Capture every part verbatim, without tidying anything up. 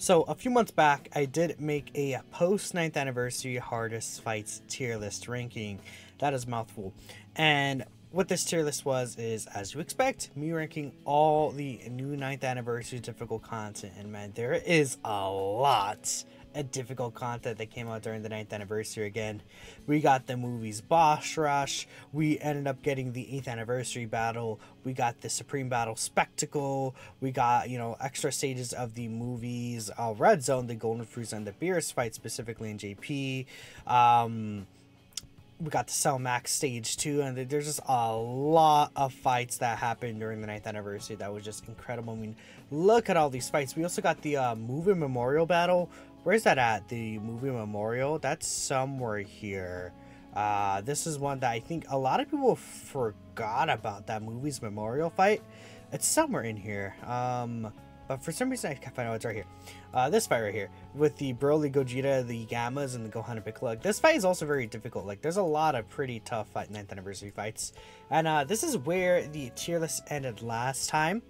So a few months back, I did make a post ninth anniversary hardest fights tier list ranking. That is a mouthful. And what this tier list was is, as you expect, me ranking all the new ninth anniversary difficult content. And man, there is a lot of difficult content that came out during the ninth anniversary again. We got the movies Boss Rush. We ended up getting the eighth anniversary battle. We got the Supreme Battle Spectacle. We got, you know, extra stages of the movies, uh, Red Zone, the Golden Frieza and the Beerus fight, specifically in J P. Um, we got the Cell Max Stage two, and there's just a lot of fights that happened during the ninth anniversary that was just incredible. I mean, look at all these fights. We also got the uh, Movie Memorial battle. Where's that at? The Movie Memorial? That's somewhere here. Uh, this is one that I think a lot of people forgot about, that movie's memorial fight. It's somewhere in here, um, but for some reason I can't find out. It's right here. Uh, this fight right here with the Broly, Gogeta, the Gammas, and the Gohan and Piccolo. This fight is also very difficult. Like, there's a lot of pretty tough fight, ninth anniversary fights, and uh, this is where the tier list ended last time.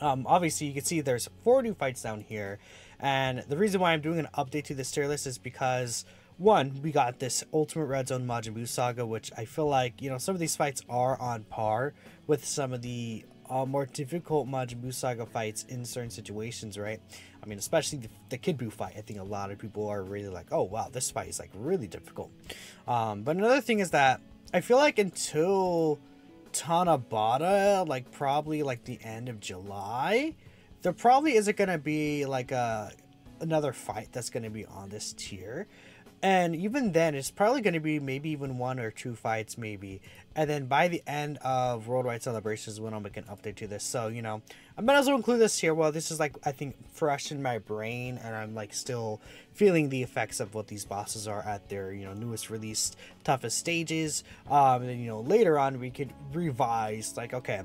Um, obviously, you can see there's four new fights down here, and the reason why I'm doing an update to this tier list is because, one, we got this Ultimate Red Zone Majin Buu Saga, which I feel like, you know, some of these fights are on par with some of the uh, more difficult Majin Buu Saga fights in certain situations, right? I mean, especially the, the Kid Buu fight. I think a lot of people are really like, oh, wow, this fight is, like, really difficult. Um, but another thing is that I feel like until Tanabata, like, probably, like, the end of July, there probably isn't going to be, like, a, another fight that's going to be on this tier. And even then, it's probably going to be maybe even one or two fights, maybe. And then by the end of Worldwide Celebrations, when I'll make an update to this. So, you know, I might as well include this here. Well, this is, like, I think, fresh in my brain. And I'm, like, still feeling the effects of what these bosses are at their, you know, newest released, toughest stages. Um, and then, you know, later on, we could revise, like, okay.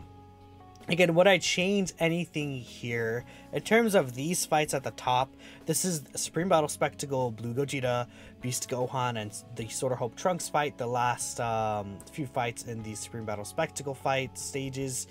Again, would I change anything here? In terms of these fights at the top, this is Supreme Battle Spectacle, Blue Gogeta, Beast Gohan, and the Sword of Hope Trunks fight, the last um, few fights in the Supreme Battle Spectacle fight stages.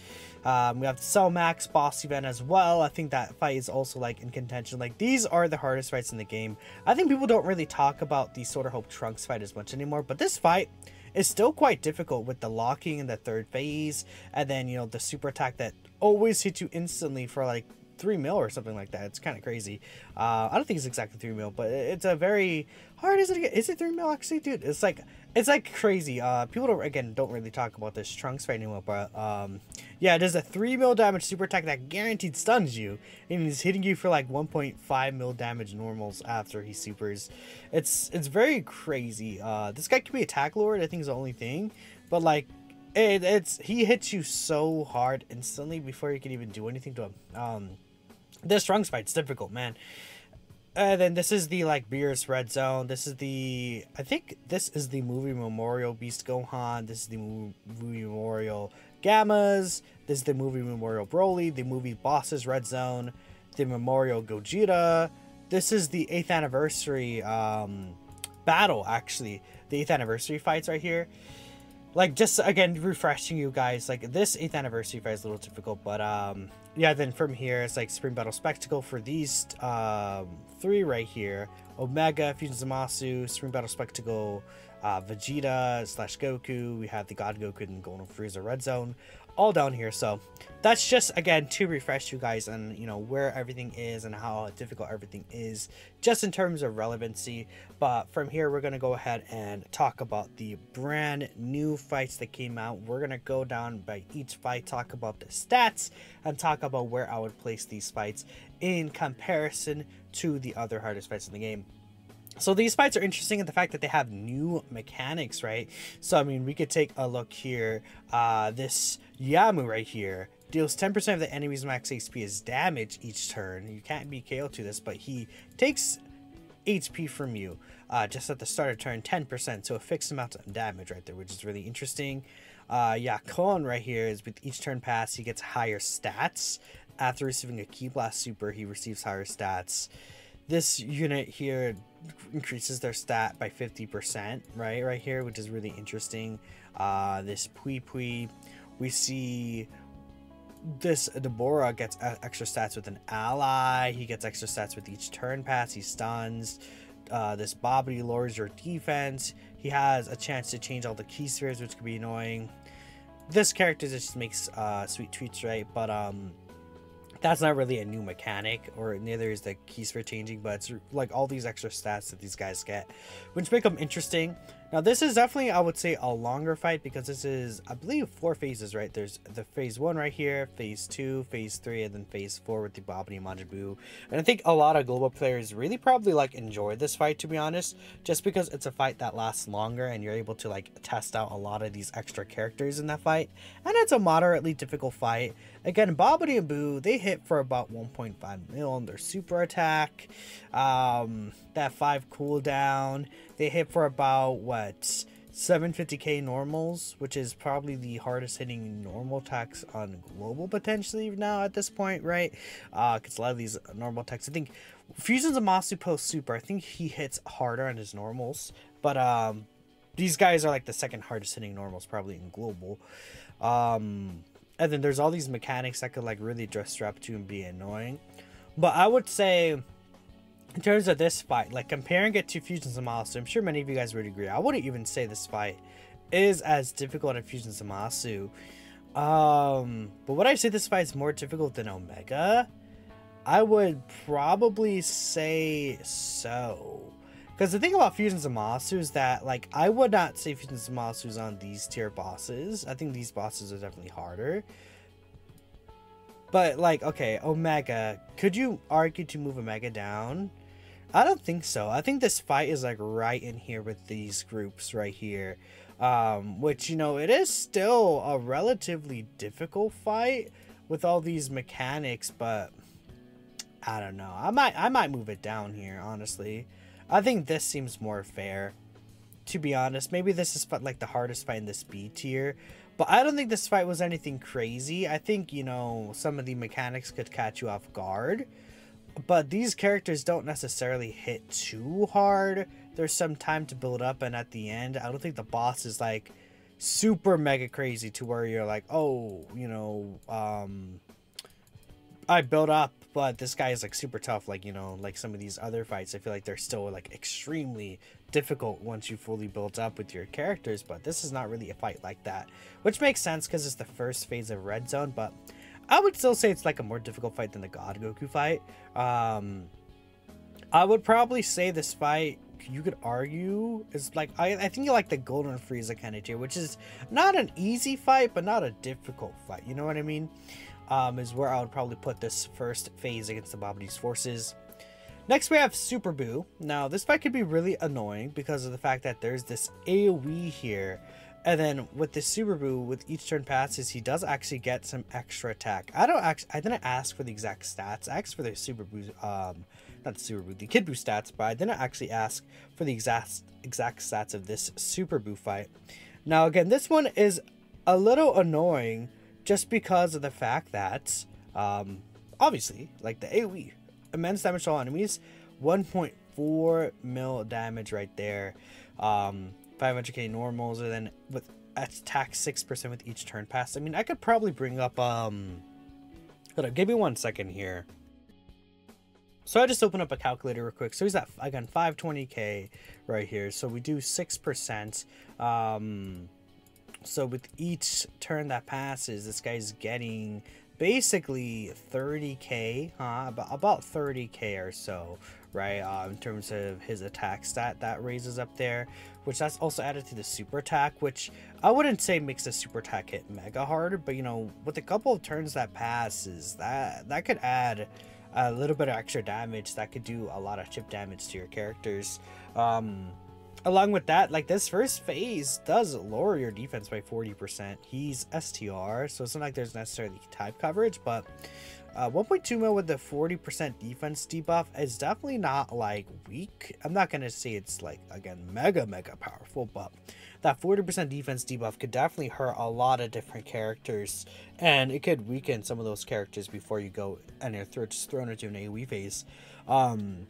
Um, we have the Cell Max boss event as well. I think that fight is also, like, in contention. Like, these are the hardest fights in the game. I think people don't really talk about the Sword of Hope Trunks fight as much anymore, but this fight is still quite difficult with the locking in the third phase, and then, you know, the super attack that always hits you instantly for, like, three mil or something like that. It's kind of crazy. Uh, I don't think it's exactly three mil, but it's a very hard. Is it? Is it three mil actually, dude? It's like it's like crazy. Uh, people don't again don't really talk about this Trunks fight anymore, but um, yeah, there's a three mil damage super attack that guaranteed stuns you, and he's hitting you for like one point five mil damage normals after he supers. It's it's very crazy. Uh, this guy can be attack lord. I think is the only thing, but like. It, it's he hits you so hard instantly before you can even do anything to him. Um, this Trunks fight's difficult, man. And then this is the like Beerus Red Zone. This is the I think this is the Movie Memorial Beast Gohan. This is the Movie Memorial Gammas. This is the Movie Memorial Broly. The movie Bosses Red Zone. The Memorial Gogeta. This is the eighth anniversary um, battle. Actually, the eighth anniversary fights right here. Like, just, again, refreshing you guys, like, this eighth anniversary fight is a little difficult, but, um, yeah, then from here, it's, like, Supreme Battle Spectacle for these, um, three right here. Omega, Fusion Zamasu, Supreme Battle Spectacle, uh, Vegeta, slash Goku, we have the God Goku and Golden Frieza Red Zone, all down here, so that's just, again, to refresh you guys on, you know, where everything is and how difficult everything is, just in terms of relevancy. But from here, we're going to go ahead and talk about the brand new fights that came out. We're going to go down by each fight, talk about the stats, and talk about where I would place these fights in comparison to the other hardest fights in the game. So these fights are interesting in the fact that they have new mechanics, right? So, I mean, we could take a look here. Uh, this Yamu right here deals ten percent of the enemy's max H P as damage each turn. You can't be K O'd to this, but he takes H P from you uh, just at the start of turn, ten percent. So a fixed amount of damage right there, which is really interesting. Uh, Yakon right here is with each turn pass, he gets higher stats. After receiving a Ki Blast Super, he receives higher stats. This unit here increases their stat by fifty percent, right, right here, which is really interesting. Uh, this Pui Pui, we see This Deborah gets extra stats with an ally. He gets extra stats with each turn pass. He stuns. Uh, this Babidi lowers your defense. He has a chance to change all the key spheres, which could be annoying. This character just makes uh, sweet tweets, right? But um, that's not really a new mechanic, or neither is the key sphere changing. But it's like all these extra stats that these guys get, which make them interesting. Now this is definitely, I would say, a longer fight, because this is, I believe, four phases, right? There's the phase one right here, phase two, phase three, and then phase four with the Babidi and Majin Buu. And I think a lot of global players really probably like enjoy this fight, to be honest, just because it's a fight that lasts longer and you're able to like test out a lot of these extra characters in that fight. And it's a moderately difficult fight. Again, Babidi and Buu, they hit for about one point five mil on their super attack. Um, that five cooldown. They hit for about, what, seven fifty K normals, which is probably the hardest hitting normal attacks on global potentially now at this point, right? Uh, because a lot of these normal attacks, I think Fusion Zamasu post super, I think he hits harder on his normals, but um, these guys are like the second hardest hitting normals probably in global. Um, and then there's all these mechanics that could like really dress her up to and be annoying, but I would say, in terms of this fight, like comparing it to Fusion Zamasu, I'm sure many of you guys would agree, I wouldn't even say this fight is as difficult as Fusion Zamasu. Um, but would I say this fight is more difficult than Omega? I would probably say so. Because the thing about Fusion Zamasu is that, like, I would not say Fusion Zamasu is on these tier bosses. I think these bosses are definitely harder. But, like, okay, Omega, could you argue to move Omega down? I don't think so. I think this fight is like right in here with these groups right here, um, which, you know, it is still a relatively difficult fight with all these mechanics, but I don't know. I might, I might move it down here, honestly. I think this seems more fair, to be honest. Maybe this is like the hardest fight in this B tier, but I don't think this fight was anything crazy. I think, you know, some of the mechanics could catch you off guard, but these characters don't necessarily hit too hard. There's some time to build up, and at the end, I don't think the boss is like super mega crazy to where you're like, oh, you know, um, I built up, but this guy is like super tough. Like, you know, like some of these other fights, I feel like they're still like extremely difficult once you fully built up with your characters, but this is not really a fight like that, which makes sense because it's the first phase of Red Zone. But I would still say it's like a more difficult fight than the God Goku fight. um I would probably say this fight, you could argue, is like, I, I think you like the Golden Frieza kind of tier, which is not an easy fight but not a difficult fight, you know what I mean? Um is where I would probably put this first phase against the Babidi's forces. Next, we have Super Buu. Now, this fight could be really annoying because of the fact that there's this AoE here. And then with the Super Buu, with each turn passes, he does actually get some extra attack. I don't actually, I didn't ask for the exact stats. I asked for the Super Buu, um, not the Super Buu, the Kid Buu stats, but I didn't actually ask for the exact, exact stats of this Super Buu fight. Now, again, this one is a little annoying just because of the fact that, um, obviously, like the AoE, immense damage to all enemies, one point four mil damage right there, um five hundred K normals, and then with attack six percent with each turn pass. I mean, I could probably bring up, um hold up, give me one second here. So I just opened up a calculator real quick. So he's at, again, five twenty K right here, so we do six percent. Um so with each turn that passes, this guy's getting basically thirty K, huh? About thirty K or so, right? Uh, in terms of his attack stat, that raises up there, which that's also added to the super attack, which I wouldn't say makes the super attack hit mega hard, but you know, with a couple of turns that passes, that that could add a little bit of extra damage that could do a lot of chip damage to your characters. Um, along with that, like this first phase does lower your defense by forty percent. He's S T R, so it's not like there's necessarily type coverage, but uh, one point two mil with the forty percent defense debuff is definitely not like weak. I'm not gonna say it's like, again, mega mega powerful, but that forty percent defense debuff could definitely hurt a lot of different characters, and it could weaken some of those characters before you go and you're just thrown into an AoE phase. um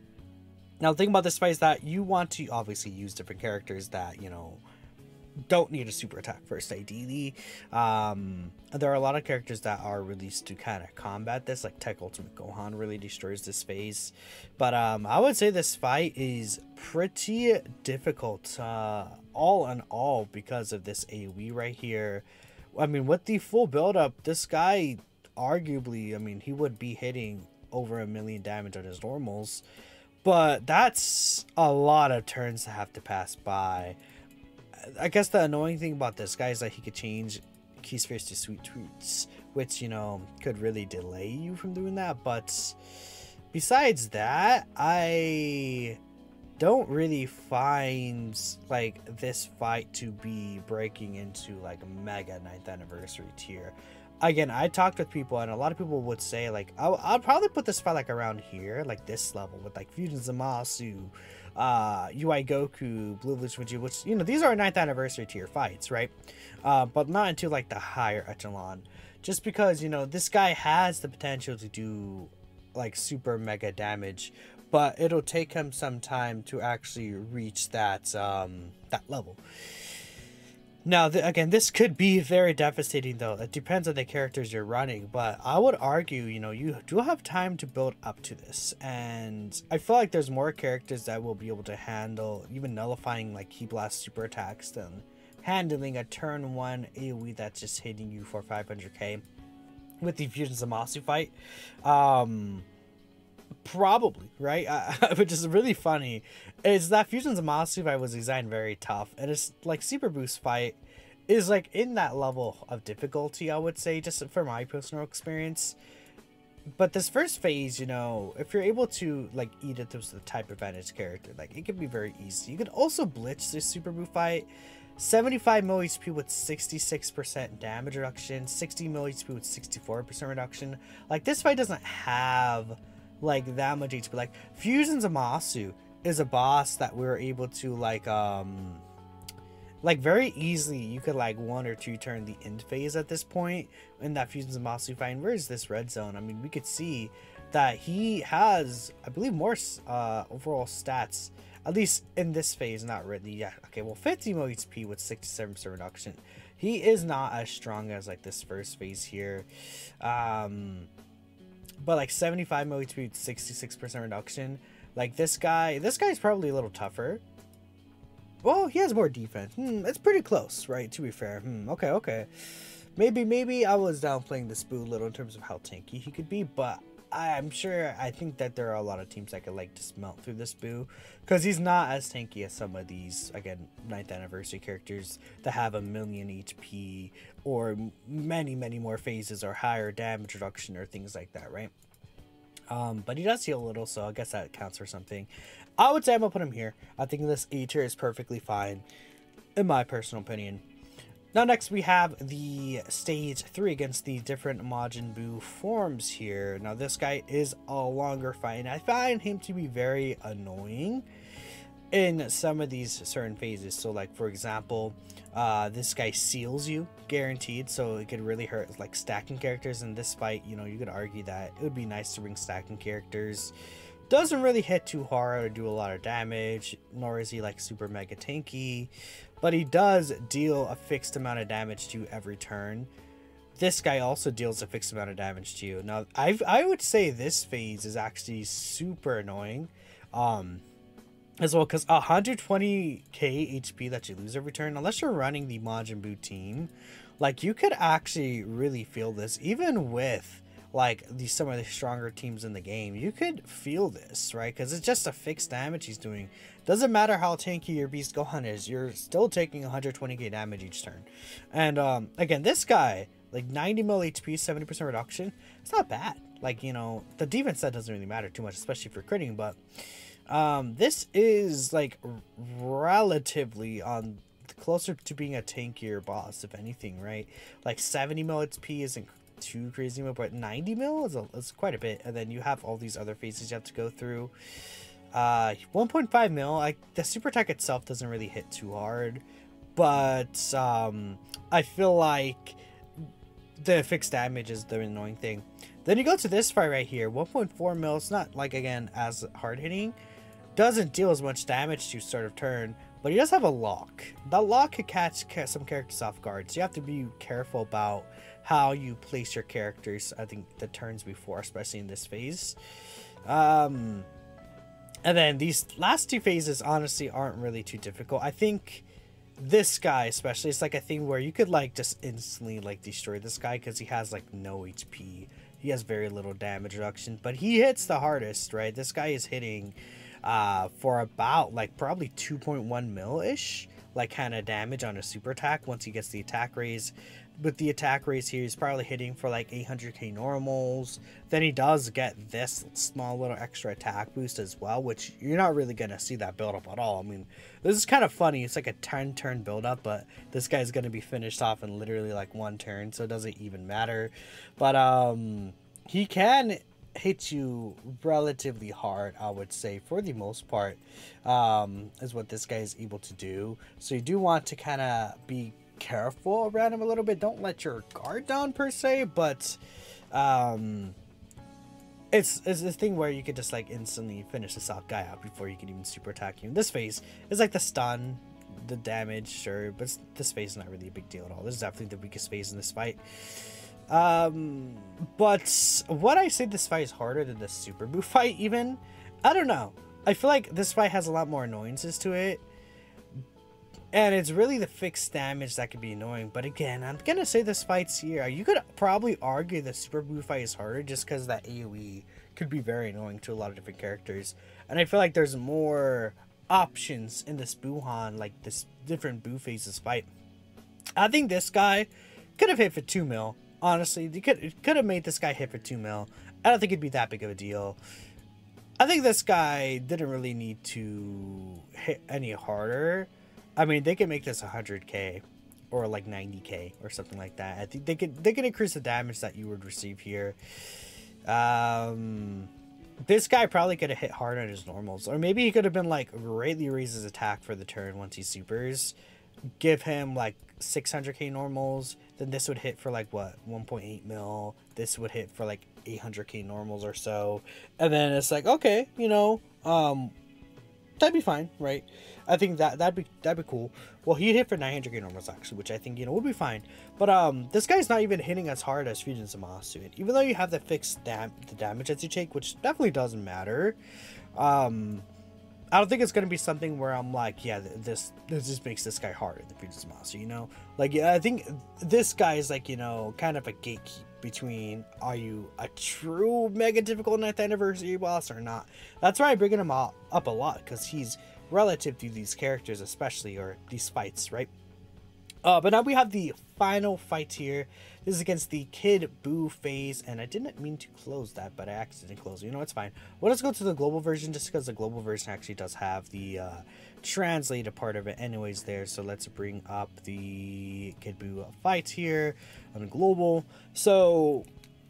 Now, the thing about this fight is that you want to obviously use different characters that, you know, don't need a super attack first, ideally. Um, there are a lot of characters that are released to kind of combat this, like Tech Ultimate Gohan really destroys this phase. But um, I would say this fight is pretty difficult, uh, all in all, because of this AoE right here. I mean, with the full build-up, this guy, arguably, I mean, he would be hitting over a million damage on his normals. But that's a lot of turns to have to pass by. I guess the annoying thing about this guy is that he could change key space to sweet treats, which, you know, could really delay you from doing that. But besides that, I don't really find, like, this fight to be breaking into, like, mega ninth anniversary tier. Again, I talked with people, and a lot of people would say, like, I'll, I'll probably put this fight, like, around here, like, this level, with, like, Fusion Zamasu, uh, U I Goku, Blue Lich Wiggy, which, you know, these are ninth anniversary tier fights, right? Uh, but not into, like, the higher echelon. Just because, you know, this guy has the potential to do, like, super mega damage, but it'll take him some time to actually reach that, um, that level. Now, th again, this could be very devastating, though. It depends on the characters you're running. But I would argue, you know, you do have time to build up to this. And I feel like there's more characters that will be able to handle even nullifying, like, Key Blast super attacks than handling a turn one AoE that's just hitting you for five hundred K with the Fusion Zamasu fight. Um... Probably, right? Uh, which is really funny, is that Fusion Zamasu fight was designed very tough, and it's like Super Buu's fight is like in that level of difficulty, I would say, just for my personal experience. But this first phase, you know, if you're able to like eat it to the type advantage character, like it can be very easy. You can also blitz this Super Buu fight. seventy-five mil H P with sixty-six percent damage reduction, sixty mil H P with sixty-four percent reduction. Like, this fight doesn't have like that much H P. Like, Fusion Zamasu is a boss that we were able to like um like very easily, you could like one or two turn the end phase at this point in that Fusion Zamasu fight. Where is this Red Zone? I mean, we could see that he has, I believe, more uh overall stats, at least in this phase. Not really, yeah, okay, well, fifty mil H P with sixty-seven percent reduction. He is not as strong as like this first phase here. um But like seventy-five mil H P, sixty-six percent reduction. Like this guy, this guy's probably a little tougher. Well, he has more defense. Hmm, it's pretty close, right? To be fair. Hmm, okay, okay. Maybe, maybe I was downplaying this Buu a little in terms of how tanky he could be, but I'm sure, I think that there are a lot of teams that could like dismount through this Buu, because he's not as tanky as some of these, again, ninth anniversary characters that have a million H P or many many more phases or higher damage reduction or things like that, right? Um, but he does heal a little, so I guess that counts for something. I would say I'm gonna put him here. I think this A tier is perfectly fine in my personal opinion. Now next we have the stage three against the different Majin Buu forms here. Now this guy is a longer fight, and I find him to be very annoying in some of these certain phases. So like, for example, uh, this guy seals you, guaranteed, so it could really hurt like stacking characters. In this fight, you know, you could argue that it would be nice to bring stacking characters. Doesn't really hit too hard or do a lot of damage, nor is he like super mega tanky, but he does deal a fixed amount of damage to you every turn. This guy also deals a fixed amount of damage to you. Now I've, I would say this phase is actually super annoying um as well, because one hundred twenty K H P that you lose every turn, unless you're running the Majin Buu team, like you could actually really feel this. Even with like the some of the stronger teams in the game, you could feel this, right? Because it's just a fixed damage he's doing. Doesn't matter how tanky your Beast Gohan is, you're still taking one hundred twenty K damage each turn. And um again, this guy, like ninety mil H P, seventy percent reduction, it's not bad. Like, you know, the defense that doesn't really matter too much, especially if you're critting. But um this is like relatively on closer to being a tankier boss, if anything, right? Like seventy mil H P isn't too crazy, but ninety mil is, a, is quite a bit. And then you have all these other phases you have to go through. uh one point five mil, like the super attack itself doesn't really hit too hard, but um I feel like the fixed damage is the annoying thing. Then you go to this fight right here, one point four mil. It's not like, again, as hard hitting, doesn't deal as much damage to start of turn, But he does have a lock. That lock could catch some characters off guard, so you have to be careful about how you place your characters, I think, the turns before, especially in this phase. Um, and then these last two phases, honestly, aren't really too difficult. I think this guy, especially, it's like a thing where you could, like, just instantly, like, destroy this guy because he has, like, no H P. He has very little damage reduction, but he hits the hardest, right? This guy is hitting... uh for about like probably two point one mil ish like kind of damage on a super attack once he gets the attack raise. With the attack raise here, he's probably hitting for like eight hundred K normals. Then he does get this small little extra attack boost as well, which you're not really gonna see that build up at all. I mean, this is kind of funny. It's like a ten turn build up, but this guy's gonna be finished off in literally like one turn, so it doesn't even matter. But um he can hit you relatively hard, I would say, for the most part, um is what this guy is able to do. So you do want to kind of be careful around him a little bit. Don't let your guard down per se, but um it's it's this thing where you could just like instantly finish this out guy out before you can even super attack you. In this phase, it's like the stun, the damage, sure, but this phase is not really a big deal at all. This is definitely the weakest phase in this fight. Um, but what I say, this fight is harder than the Super Buu fight even. I don't know. I feel like this fight has a lot more annoyances to it. And it's really the fixed damage that could be annoying. But again, I'm going to say this fight's here. You could probably argue the Super Buu fight is harder just because that AoE could be very annoying to a lot of different characters. And I feel like there's more options in this Buuhan, like this different Buu phases fight. I think this guy could have hit for two mil. Honestly, you could, it could have made this guy hit for two mil. I don't think it'd be that big of a deal. I think this guy didn't really need to hit any harder. I mean, they could make this one hundred K or like ninety K or something like that. I think they could they could increase the damage that you would receive here. Um, this guy probably could have hit hard on his normals, or maybe he could have been like greatly raise his attack for the turn once he supers. Give him like six hundred K normals, then this would hit for like what, one point eight mil. This would hit for like eight hundred K normals or so, and then it's like, okay, you know, um that'd be fine, right? I think that that'd be that'd be cool. Well, he hit for nine hundred K normals actually, which I think, you know, would be fine. But um this guy's not even hitting as hard as Fusion Zamasu, and even though you have the fixed dam the damage that you take, which definitely doesn't matter, um I don't think it's going to be something where I'm like, yeah, this this just makes this guy harder than Fusion Zamasu, you know? Like, yeah, I think this guy is like, you know, kind of a gatekeep between, are you a true mega difficult ninth anniversary boss or not? That's why I bring him up a lot, because he's relative to these characters especially, or these fights, right? Uh, but now we have the final fight here. This is against the Kid Buu phase, and I didn't mean to close that, but I accidentally closed it. You know, it's fine. Well, let's go to the global version, just because the global version actually does have the uh, translated part of it anyways there. So let's bring up the Kid Buu fight here on global. So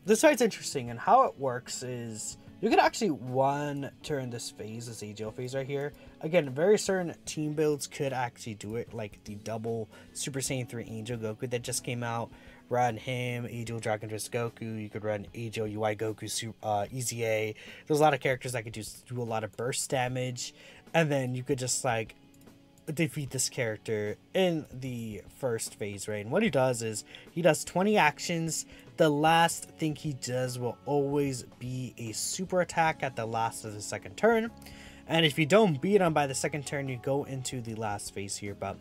this fight's interesting, and how it works is you can actually one turn this phase, this A G L phase right here. Again, very certain team builds could actually do it, like the double Super Saiyan three Angel Goku that just came out. Run him, A G L Dragon Fist Goku. You could run A G L U I Goku, uh, E Z A. There's a lot of characters that could do, do a lot of burst damage. And then you could just like defeat this character in the first phase, right? And what he does is he does twenty actions. The last thing he does will always be a super attack at the last of the second turn. And if you don't beat him by the second turn, you go into the last phase here. But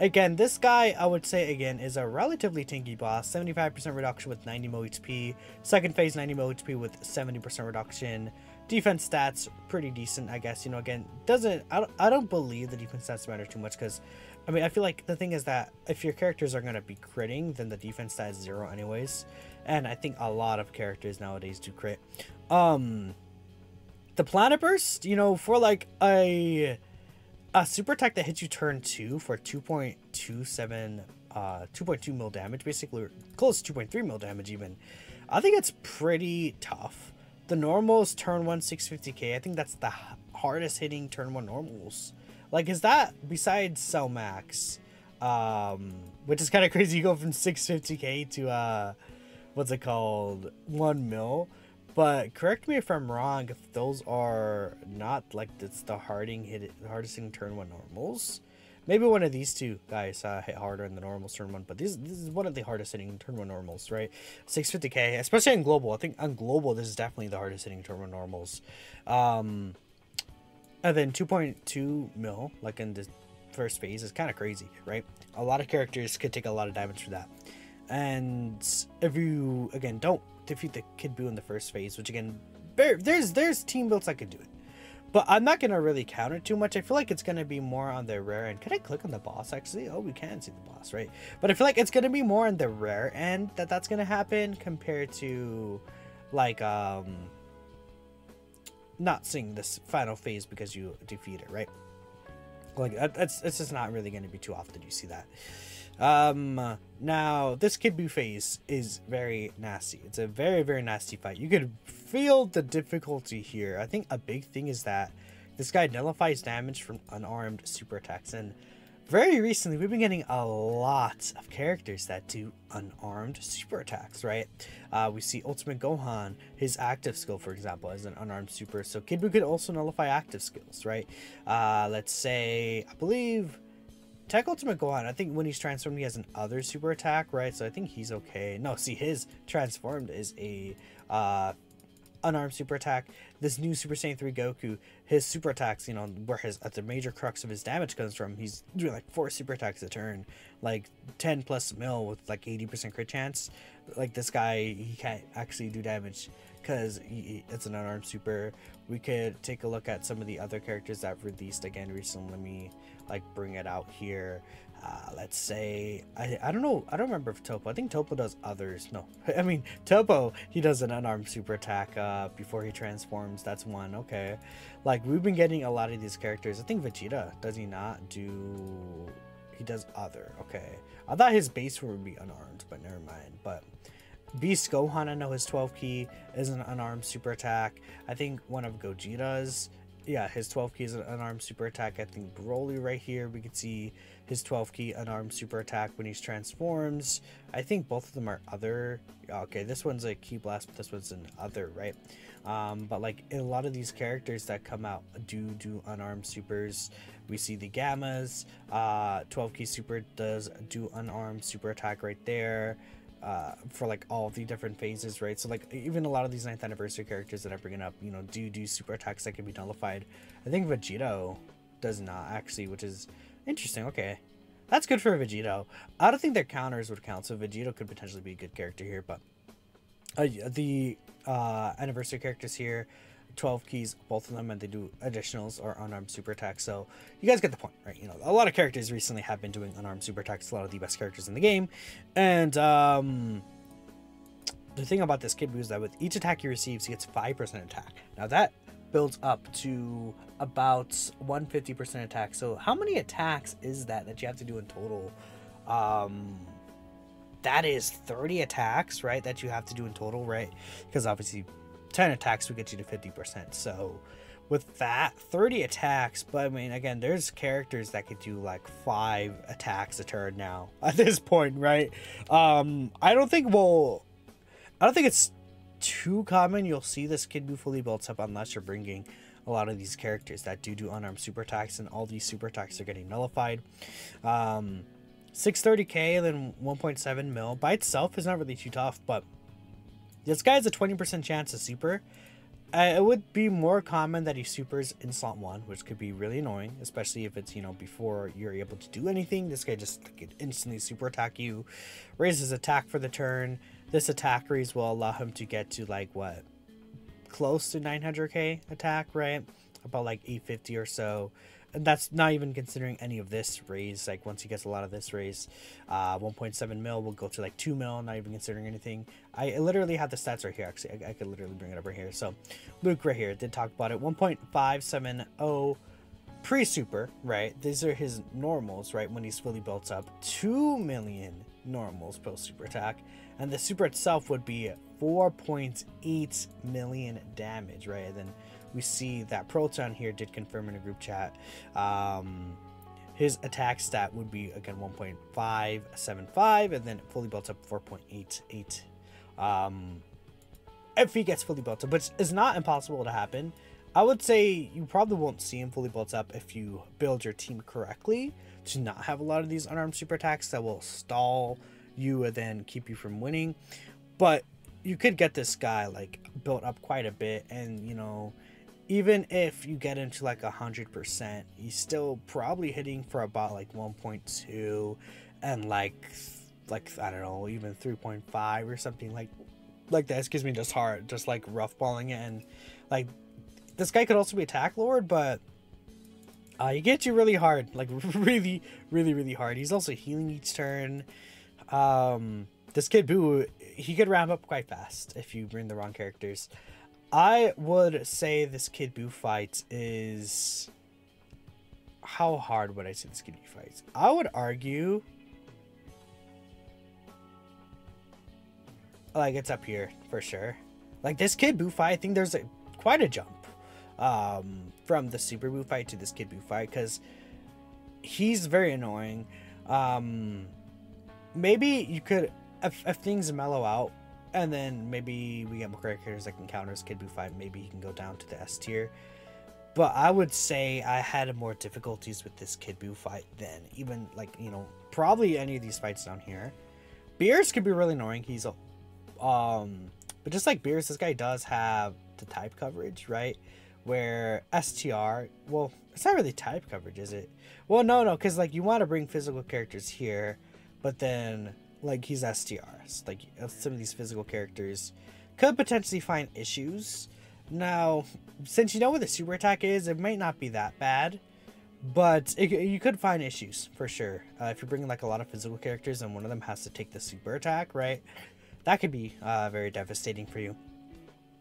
again, this guy, I would say, again, is a relatively tanky boss. seventy-five percent reduction with ninety mil H P. Second phase, ninety mil H P with seventy percent reduction. Defense stats, pretty decent, I guess. You know, again, doesn't... I don't, I don't believe the defense stats matter too much because... I mean, I feel like the thing is that if your characters are going to be critting, then the defense stat is zero anyways. And I think a lot of characters nowadays do crit. Um... The Planet Burst, you know, for like a a super attack that hits you turn two for two point two seven, uh, two point two mil damage, basically close to two point three mil damage even. I think it's pretty tough. The normals turn one six fifty K. I think that's the hardest hitting turn one normals. Like, is that besides Cell Max, um, which is kind of crazy? You go from six fifty K to uh, what's it called, one mil. But correct me if I'm wrong, if those are not like, it's the harding hit, hardest in turn one normals. Maybe one of these two guys uh, hit harder in the normals turn one, but this, this is one of the hardest hitting turn one normals, right? six fifty K, especially on global. I think on global, this is definitely the hardest hitting turn one normals. Um, and then two point two mil, like in the first phase, is kind of crazy, right? A lot of characters could take a lot of damage for that. And if you, again, don't defeat the Kid Buu in the first phase, which again, there's there's team builds that could do it. But I'm not going to really counter too much. I feel like it's going to be more on the rare end. Can I click on the boss, actually? Oh, we can see the boss, right? But I feel like it's going to be more on the rare end that that's going to happen compared to, like, um, not seeing this final phase because you defeat it, right? Like, that's it's just not really going to be too often you see that. Um, now, this Kid Buu phase is very nasty. It's a very, very nasty fight. You could feel the difficulty here. I think a big thing is that this guy nullifies damage from unarmed super attacks. And very recently, we've been getting a lot of characters that do unarmed super attacks, right? Uh, we see Ultimate Gohan, his active skill, for example, is an unarmed super. So Kid Buu could also nullify active skills, right? Uh, let's say, I believe... Tech Ultimate Gohan, I think when he's transformed, he has an other super attack, right? So I think he's okay. No, see, his transformed is a uh, unarmed super attack. This new Super Saiyan three Goku, his super attacks, you know, where his at the major crux of his damage comes from, he's doing like four super attacks a turn, like ten plus mil with like eighty percent crit chance. Like this guy, he can't actually do damage because it's an unarmed super. We could take a look at some of the other characters that released again recently. Let me like bring it out here. Uh, let's say I, I don't know I don't remember if Topo, I think Topo does others. No, I mean Topo, he does an unarmed super attack uh, before he transforms. That's one. Okay, like we've been getting a lot of these characters. I think Vegeta, does he not do he does other? Okay, I thought his base would be unarmed, but never mind. But Beast Gohan, I know his twelve key is an unarmed super attack. I think one of Gogeta's, yeah, his twelve key is an unarmed super attack. I think Broly right here, we can see his twelve key unarmed super attack when he's transforms. I think both of them are other. Okay, this one's a key blast, but this one's an other, right? Um, but like a lot of these characters that come out do do unarmed supers. We see the Gammas, uh, twelve key super does do unarmed super attack right there. Uh, for like all the different phases, right? So like even a lot of these ninth anniversary characters that I'm bringing up, you know, do do super attacks that can be nullified. I think Vegito does not actually, which is interesting. Okay, that's good for Vegito. I don't think their counters would count, so Vegito could potentially be a good character here. But uh, the uh, anniversary characters here, twelve keys, both of them, and they do additionals or unarmed super attacks. So you guys get the point, right? You know, a lot of characters recently have been doing unarmed super attacks, a lot of the best characters in the game. And um the thing about this Kid Buu is that with each attack he receives, he gets five percent attack. Now that builds up to about one hundred fifty percent attack. So how many attacks is that that you have to do in total? um that is thirty attacks, right, that you have to do in total, right? Because obviously ten attacks will get you to fifty percent. So with that, thirty attacks. But I mean, again, there's characters that could do like five attacks a turn now at this point, right? Um, I don't think we'll, I don't think it's too common you'll see this Kid Buu fully built up unless you're bringing a lot of these characters that do do unarmed super attacks, and all these super attacks are getting nullified. Um, six thirty K and then one point seven mil by itself is not really too tough, but this guy has a twenty percent chance to super. Uh, it would be more common that he supers in slot one, which could be really annoying, especially if it's, you know, before you're able to do anything. This guy just could instantly super attack you, raises attack for the turn. This attack raise will allow him to get to like what, close to nine hundred K attack, right? About like eight fifty or so. And that's not even considering any of this raise. Like once he gets a lot of this raise, uh, one point seven mil will go to like two mil, not even considering anything. I literally have the stats right here. Actually, I, I could literally bring it up right here. So Luke right here did talk about it. one point five seven zero pre-super, right? These are his normals, right? When he's fully built up, two million normals post-super attack. And the super itself would be four point eight million damage, right? And then we see that Proton here did confirm in a group chat. Um, his attack stat would be, again, one point five seven five, and then fully built up four point eight eight. Um, if he gets fully built up, which is not impossible to happen. I would say you probably won't see him fully built up if you build your team correctly. to not have a lot of these unarmed super attacks that will stall you and then keep you from winning. But you could get this guy like built up quite a bit, and you know, even if you get into like a hundred percent, he's still probably hitting for about like one point two and like like I don't know, even three point five or something like like that. Excuse me, just hard, just like rough balling it. And like this guy could also be attack lord, but uh, he gets you really hard, like really really really hard. He's also healing each turn. Um this Kid Buu, he could ramp up quite fast if you bring the wrong characters. I would say this Kid Buu fight is... How hard would I say this Kid Buu fight? I would argue... Like, it's up here, for sure. Like, this Kid Buu fight, I think there's a, quite a jump. Um, from the Super Buu fight to this Kid Buu fight, because he's very annoying. Um, maybe you could... If, if things mellow out, and then maybe we get more characters that can counter Kid Buu fight, maybe he can go down to the S tier. But I would say I had more difficulties with this Kid Buu fight than even, like, you know, probably any of these fights down here. Beerus could be really annoying. He's, um, but just like Beerus, this guy does have the type coverage, right? Where S T R, well, it's not really type coverage, is it? Well, no, no, because, like, you want to bring physical characters here, but then... Like, he's S T Rs. Like, some of these physical characters could potentially find issues. Now, since you know what the super attack is, it might not be that bad. But it, you could find issues, for sure. Uh, if you're bringing, like, a lot of physical characters and one of them has to take the super attack, right? That could be uh, very devastating for you.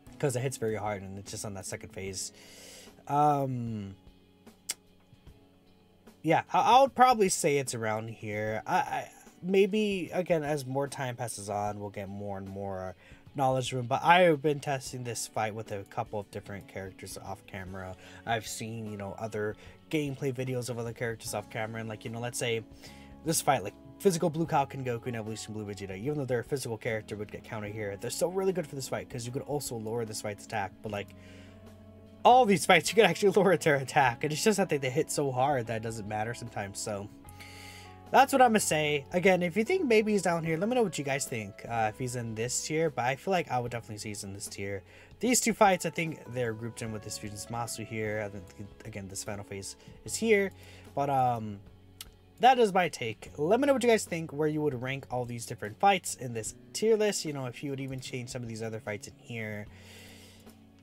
Because it hits very hard and it's just on that second phase. Um... Yeah, I, I would probably say it's around here. I... I maybe again, as more time passes on, we'll get more and more knowledge room, but I have been testing this fight with a couple of different characters off camera. I've seen, you know, other gameplay videos of other characters off camera, and like, you know, let's say this fight, like physical Blue Falcon Goku and evolution Blue Vegeta, even though their physical character would get counter here, they're still really good for this fight because you could also lower this fight's attack. But like all these fights, you could actually lower their attack, and it's just that they, they hit so hard that it doesn't matter sometimes. So that's what I'm going to say. Again, if you think maybe he's down here, let me know what you guys think. Uh, if he's in this tier, but I feel like I would definitely see he's in this tier. These two fights, I think they're grouped in with this Fusion Zamasu here. I think, again, this final phase is here. But um, that is my take. Let me know what you guys think, where you would rank all these different fights in this tier list. You know, if you would even change some of these other fights in here.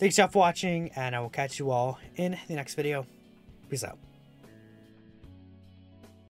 Thanks y'all for watching, and I will catch you all in the next video. Peace out.